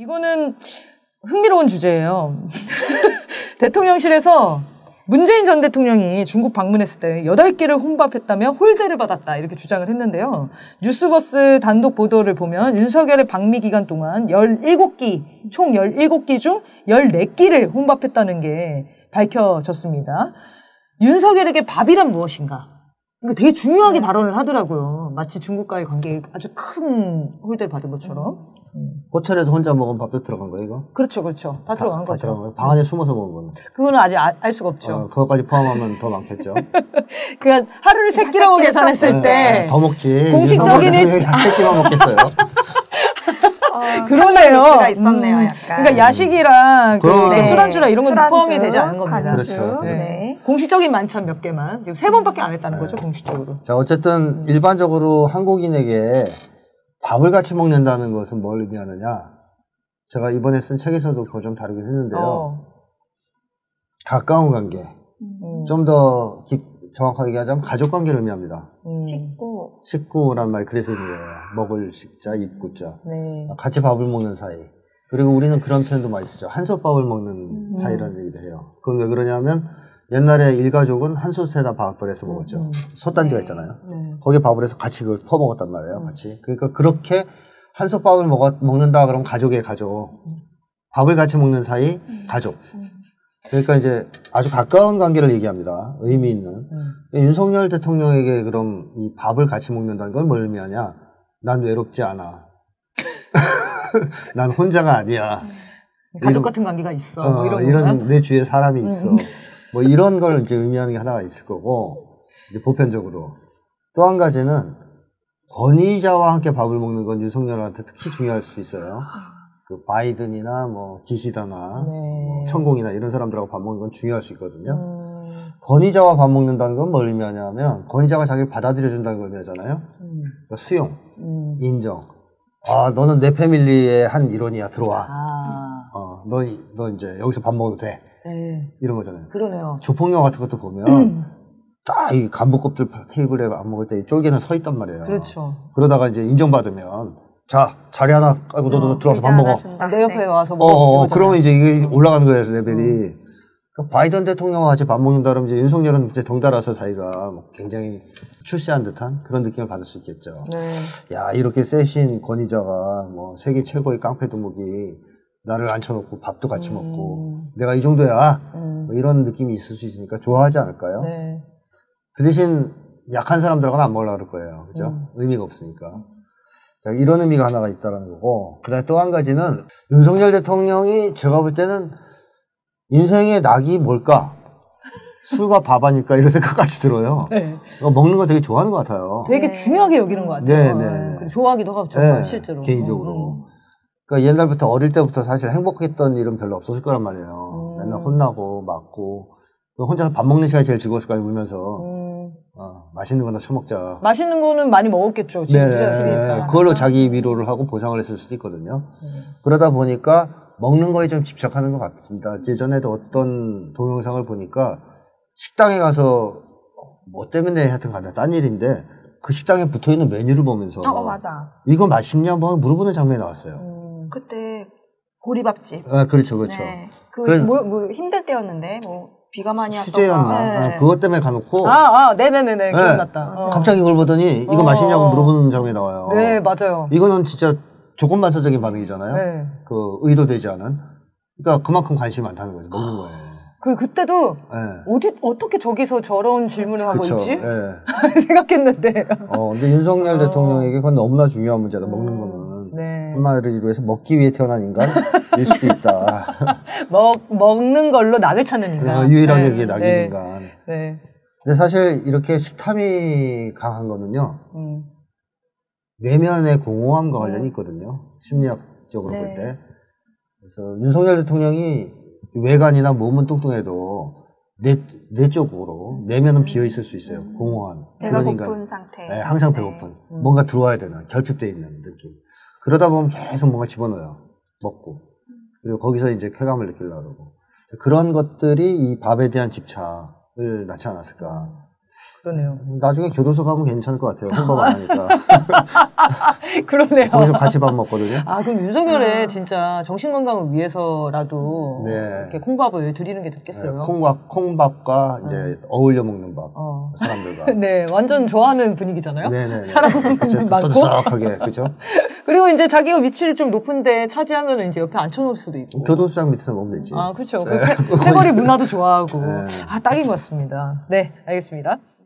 이거는 흥미로운 주제예요. 대통령실에서 문재인 전 대통령이 중국 방문했을 때 8끼를 혼밥했다며 홀대를 받았다 이렇게 주장을 했는데요. 뉴스버스 단독 보도를 보면 윤석열의 방미 기간 동안 17끼, 총 17끼 중 14끼를 혼밥했다는 게 밝혀졌습니다. 윤석열에게 밥이란 무엇인가? 이거 되게 중요하게 발언을 하더라고요. 마치 중국과의 관계에 아주 큰 홀대를 받은 것처럼. 호텔에서 혼자 먹은 밥도 들어간 거예요, 이거? 그렇죠, 그렇죠. 다 들어간 거죠. 들어간 거예요. 방 안에 숨어서 먹은 거는. 그거는 아직 알 수가 없죠. 그것까지 포함하면 더 많겠죠. 그러니까 하루를 3끼라고 계산했을 때. 더 먹지. 공식적인 3끼만 먹겠어요. 그러네요. 있었네요, 약간. 그러니까 야식이랑 네. 술안주나 이런 건 포함이 되지 않은 겁니다. 그렇죠. 네. 네. 공식적인 만찬 몇 개만 지금 3번밖에 안 했다는 거죠, 공식적으로. 자, 어쨌든 일반적으로 한국인에게 밥을 같이 먹는다는 것은 뭘 의미하느냐? 제가 이번에 쓴 책에서도 그거 좀 다루긴 했는데요. 가까운 관계, 좀 더 정확하게 얘기하자면 가족 관계를 의미합니다. 식구. 식구란 말이 그래서 있는 거예요. 먹을 식자, 입구자. 네. 같이 밥을 먹는 사이. 그리고 우리는 그런 표현도 많이 쓰죠. 한솥밥을 먹는 사이라는 얘기도 해요. 그건 왜 그러냐면 옛날에 일가족은 한솥에다 밥을 해서 먹었죠. 솥단지가 있잖아요. 거기에 밥을 해서 같이 그걸 퍼먹었단 말이에요. 같이. 그러니까 그렇게 한솥밥을 먹는다 그러면 가족의 가족. 밥을 같이 먹는 사이 가족. 그러니까 이제 아주 가까운 관계를 얘기합니다. 의미 있는. 윤석열 대통령에게 그럼 이 밥을 같이 먹는다는 건 뭘 의미하냐. 난 외롭지 않아. 난 혼자가 아니야. 가족 이런, 같은 관계가 있어. 뭐 이런 내 주위에 사람이 있어. 뭐 이런 걸 이제 의미하는 게 하나가 있을 거고, 이제 보편적으로. 또 한 가지는 권위자와 함께 밥을 먹는 건 윤석열한테 특히 중요할 수 있어요. 그 바이든이나 뭐 기시다나 뭐 천공이나 이런 사람들하고 밥 먹는 건 중요할 수 있거든요. 권위자와 밥 먹는다는 건 뭘 의미하냐면 권위자가 자기를 받아들여준다는 걸 의미하잖아요. 그러니까 수용, 인정. 아, 너는 내 패밀리의 한 일원이야. 들어와. 너 이제 여기서 밥 먹어도 돼. 네. 이런 거잖아요. 그러네요. 조폭영 같은 것도 보면 딱 이 간부급들 테이블에 안 먹을 때 쫄개는 서 있단 말이에요. 그렇죠. 그러다가 이제 인정받으면 자 자리 하나 깔고 너 들어와서 밥 먹어. 내 옆에 와서 먹어. 그러면 이제 이게 올라가는 거예요, 레벨이. 그러니까 바이든 대통령과 같이 밥 먹는다 그러면 이제 윤석열은 이제 덩달아서 자기가 뭐 굉장히 출세한 듯한 그런 느낌을 받을 수 있겠죠. 네. 야 이렇게 세신 권위자가 뭐 세계 최고의 깡패 두목이 나를 앉혀놓고 밥도 같이 먹고 내가 이 정도야 뭐 이런 느낌이 있을 수 있으니까 좋아하지 않을까요? 네. 그 대신 약한 사람들하고는 안 먹으려고 그럴 거예요. 그죠? 의미가 없으니까. 자, 이런 의미가 하나가 있다는 거고, 그다음에 또 한 가지는 윤석열 대통령이 제가 볼 때는 인생의 낙이 뭘까? 술과 밥 아닐까? 이런 생각까지 들어요. 네. 먹는 거 되게 좋아하는 것 같아요. 되게 중요하게 여기는 것 같아요. 네. 좋아하기도 하고 정말 실제로. 개인적으로. 그러니까 옛날부터 어릴 때부터 사실 행복했던 일은 별로 없었을 거란 말이에요. 맨날 혼나고 맞고 혼자서 밥 먹는 시간이 제일 즐거웠을 거 아니에요. 울면서 맛있는 거나 처먹자. 맛있는 거는 많이 먹었겠죠. 네. 그걸로 자기 위로를 하고 보상을 했을 수도 있거든요. 그러다 보니까 먹는 거에 좀 집착하는 것 같습니다. 예전에도 어떤 동영상을 보니까 식당에 가서 뭐 때문에 하여튼 간다 딴 일인데 그 식당에 붙어있는 메뉴를 보면서 맞아. 이거 맛있냐 뭐 물어보는 장면이 나왔어요. 그때 보리밥집. 아 그렇죠, 그렇죠. 네. 뭐 힘들 때였는데 뭐 비가 많이 왔던 수제였나? 네. 그것 때문에 가놓고. 네네네네. 기억났다. 네. 갑자기 그걸 보더니 이거 맛있냐고 물어보는 장면이 나와요. 네, 맞아요. 이거는 진짜 조건반사적인 반응이잖아요. 네. 그 의도되지 않은. 그러니까 그만큼 관심이 많다는 거죠. 먹는 거예요. 그때도 어떻게 저기서 저런 질문을 하고 있지? 네. 생각했는데. 근데 윤석열 대통령에게 그건 너무나 중요한 문제다. 먹는 거는. 네. 한마디로 해서 먹기 위해 태어난 인간일 수도 있다. 먹는 걸로 낙을 찾는 인간. 유일하게 이게 낙인 인간. 네. 근데 사실 이렇게 식탐이 강한 거는요. 내면의 공허함과 관련이 있거든요. 심리학적으로 볼 때. 그래서 윤석열 대통령이 외관이나 몸은 뚱뚱해도 내 쪽으로 내면은 비어있을 수 있어요. 공허한. 배가 고픈 상태. 네, 항상 배고픈. 뭔가 들어와야 되는, 결핍되어 있는 느낌. 그러다 보면 계속 뭔가 집어넣어요. 먹고. 그리고 거기서 이제 쾌감을 느끼려고 그러고. 그런 것들이 이 밥에 대한 집착을 낳지 않았을까. 그러네요. 나중에 교도소 가면 괜찮을 것 같아요. 혼밥 안 하니까. 그러네요. 거기서 같이 밥 먹거든요. 아, 그럼 윤석열의 진짜 정신건강을 위해서라도 이렇게 콩밥을 드리는 게 좋겠어요. 네, 콩밥과 이제 어울려 먹는 밥. 사람들과. 네, 완전 좋아하는 분위기잖아요. 네네. 사람은 많고. 싹하게 그죠? 그리고 이제 자기가 위치를 좀 높은데 차지하면 이제 옆에 앉혀놓을 수도 있고. 교도소장 밑에서 먹으면 되지. 아, 그렇죠. 네. 패거리 문화도 좋아하고. 네. 아, 딱인 것 같습니다. 네, 알겠습니다.